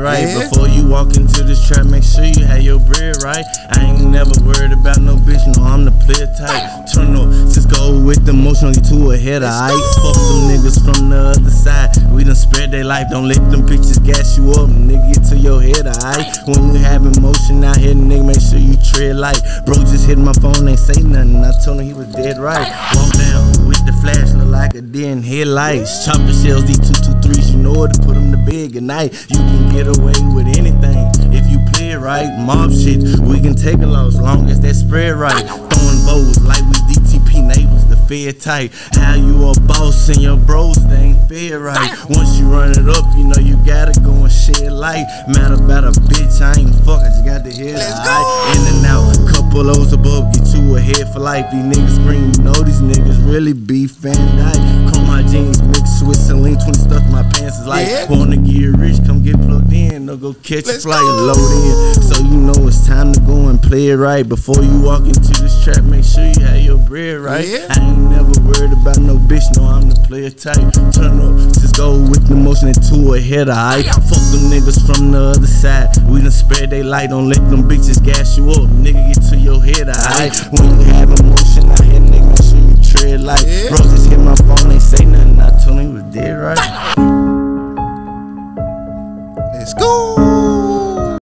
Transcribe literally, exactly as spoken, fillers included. bread right. Yeah. Before you walk into this trap, make sure you have your bread right. I ain't never worried about no bitch, no, I'm the player type. Turn up, just go with the motion, you two ahead of ice. Fuck them niggas from the other side. We done spread their life, don't let them bitches gas you up, nigga, get to your head, alright? When you have emotion out here, nigga, make sure you tread light. Bro just hit my phone, ain't say nothing, I told him he was dead right. Walk down with the flash, look like a deer in headlights. Chopper shells, these two two threes, you know it, to put them to bed at night. You can get away with anything if you play it right. Mob shit, we can take a loss, long as that spread right. Throwing bows like we D T P neighbors, the fed type. How you a boss and your bros, they ain't fair right. Once you run it up, you know you gotta go and shed light. Matter about a bitch, I ain't fuck, I just got to hear the eye. In and out, couple O's above, get you ahead for life. These niggas green, you know these niggas really be fan dyke. Come my jeans, mixed with some lean, twenty stuff my pants is like. Yeah. Wanna get rich, come get plugged in, they'll go catch a flight, load in. So you know it's time to go and play it right. Before you walk into this trap, make sure you have your bread right. Yeah. I ain't never worried about no bitch, no, I'm the player type. Turn up, just go with the motion and two ahead, alright? Fuck them niggas from the other side. We done spread they light, don't let them bitches gas you up, nigga, get to your head, alright? When you have emotion out here, nigga, make sure you tread light. Bro, just hit my